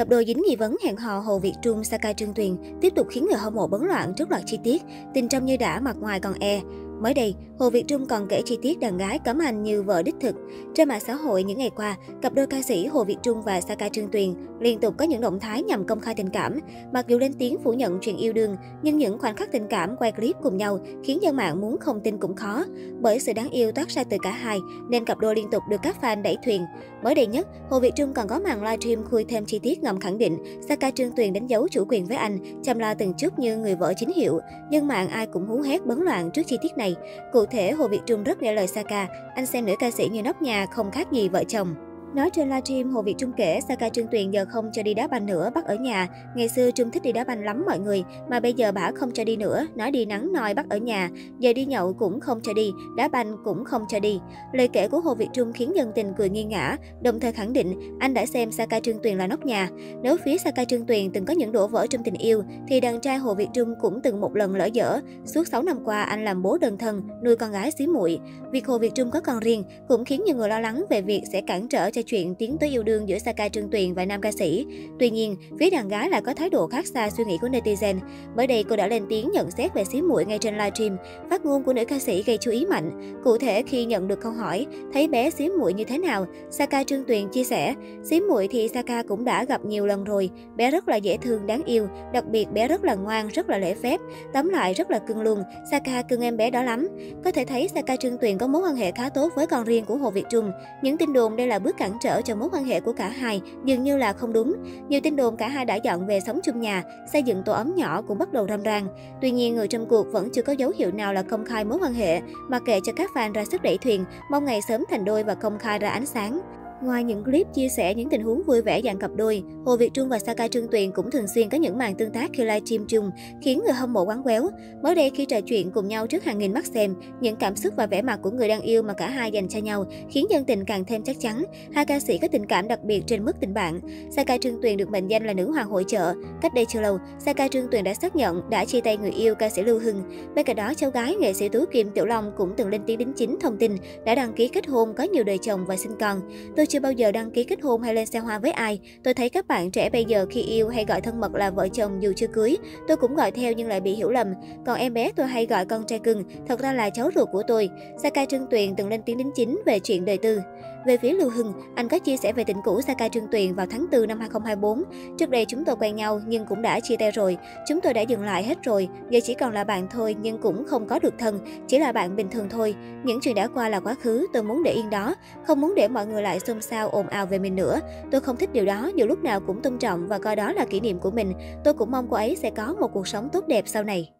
Cặp đôi dính nghi vấn hẹn hò Hồ Việt Trung, Saka Trương Tuyền tiếp tục khiến người hâm mộ bấn loạn trước loạt chi tiết, tình trong như đã mặt ngoài còn e. Mới đây, Hồ Việt Trung còn kể chi tiết đàn gái cấm anh như vợ đích thực. Trên mạng xã hội những ngày qua, cặp đôi ca sĩ Hồ Việt Trung và Saka Trương Tuyền liên tục có những động thái nhằm công khai tình cảm. Mặc dù lên tiếng phủ nhận chuyện yêu đương, nhưng những khoảnh khắc tình cảm quay clip cùng nhau khiến dân mạng muốn không tin cũng khó. Bởi sự đáng yêu toát ra từ cả hai, nên cặp đôi liên tục được các fan đẩy thuyền. Mới đây nhất, Hồ Việt Trung còn có màn livestream khui thêm chi tiết ngầm khẳng định Saka Trương Tuyền đánh dấu chủ quyền với anh, chăm lo từng chút như người vợ chính hiệu. Dân mạng ai cũng hú hét bấn loạn trước chi tiết này. Cụ thể, Hồ Việt Trung rất nghe lời Saka, anh xem nữ ca sĩ như nóc nhà, không khác gì vợ chồng. Nói trên livestream, Hồ Việt Trung kể Saka Trương Tuyền giờ không cho đi đá banh nữa, bắt ở nhà. Ngày xưa Trung thích đi đá banh lắm mọi người, mà bây giờ bả không cho đi nữa, nói đi nắng nòi bắt ở nhà. Giờ đi nhậu cũng không cho đi, đá banh cũng không cho đi. Lời kể của Hồ Việt Trung khiến dân tình cười nghiêng ngã, đồng thời khẳng định anh đã xem Saka Trương Tuyền là nóc nhà. Nếu phía Saka Trương Tuyền từng có những đổ vỡ trong tình yêu, thì đàn trai Hồ Việt Trung cũng từng một lần lỡ dở. Suốt 6 năm qua, anh làm bố đơn thân, nuôi con gái xí muội. Việc Hồ Việt Trung có con riêng cũng khiến nhiều người lo lắng về việc sẽ cản trở chuyện tiến tới yêu đương giữa Saka Trương Tuyền và nam ca sĩ. Tuy nhiên, phía đàn gái lại có thái độ khác xa suy nghĩ của netizen. Mới đây, cô đã lên tiếng nhận xét về xí muội ngay trên livestream. Phát ngôn của nữ ca sĩ gây chú ý mạnh. Cụ thể, khi nhận được câu hỏi thấy bé xí muội như thế nào, Saka Trương Tuyền chia sẻ: "Xí muội thì Saka cũng đã gặp nhiều lần rồi. Bé rất là dễ thương, đáng yêu. Đặc biệt bé rất là ngoan, rất là lễ phép. Tóm lại rất là cưng luôn. Saka cưng em bé đó lắm." Có thể thấy Saka Trương Tuyền có mối quan hệ khá tốt với con riêng của Hồ Việt Trung. Những tin đồn đây là bước cản trở cho mối quan hệ của cả hai dường như là không đúng. Nhiều tin đồn cả hai đã dọn về sống chung nhà, xây dựng tổ ấm nhỏ cũng bắt đầu râm ran. Tuy nhiên, người trong cuộc vẫn chưa có dấu hiệu nào là công khai mối quan hệ, mà kệ cho các fan ra sức đẩy thuyền, mong ngày sớm thành đôi và công khai ra ánh sáng. Ngoài những clip chia sẻ những tình huống vui vẻ dạng cặp đôi, Hồ Việt Trung và Saka Trương Tuyền cũng thường xuyên có những màn tương tác khi livestream chung, khiến người hâm mộ quán quéo. Mới đây, khi trò chuyện cùng nhau trước hàng nghìn mắt xem, những cảm xúc và vẻ mặt của người đang yêu mà cả hai dành cho nhau khiến dân tình càng thêm chắc chắn hai ca sĩ có tình cảm đặc biệt trên mức tình bạn. Saka Trương Tuyền được mệnh danh là nữ hoàng hội chợ. Cách đây chưa lâu, Saka Trương Tuyền đã xác nhận đã chia tay người yêu ca sĩ Lưu Hưng. Bên cạnh đó, cháu gái nghệ sĩ Tú Kim Tiểu Long cũng từng lên tiếng đính chính thông tin đã đăng ký kết hôn, có nhiều đời chồng và sinh con. Tôi chưa bao giờ đăng ký kết hôn hay lên xe hoa với ai. Tôi thấy các bạn trẻ bây giờ khi yêu hay gọi thân mật là vợ chồng dù chưa cưới. Tôi cũng gọi theo nhưng lại bị hiểu lầm. Còn em bé tôi hay gọi con trai cưng, thật ra là cháu ruột của tôi. Saka Trương Tuyền từng lên tiếng đính chính về chuyện đời tư. Về phía Lưu Hưng, anh có chia sẻ về tình cũ Saka Trương Tuyền vào tháng 4 năm 2024. Trước đây chúng tôi quen nhau nhưng cũng đã chia tay rồi. Chúng tôi đã dừng lại hết rồi. Giờ chỉ còn là bạn thôi nhưng cũng không có được thân. Chỉ là bạn bình thường thôi. Những chuyện đã qua là quá khứ, tôi muốn để yên đó. Không muốn để mọi người lại xôn xao ồn ào về mình nữa. Tôi không thích điều đó, dù lúc nào cũng tôn trọng và coi đó là kỷ niệm của mình. Tôi cũng mong cô ấy sẽ có một cuộc sống tốt đẹp sau này.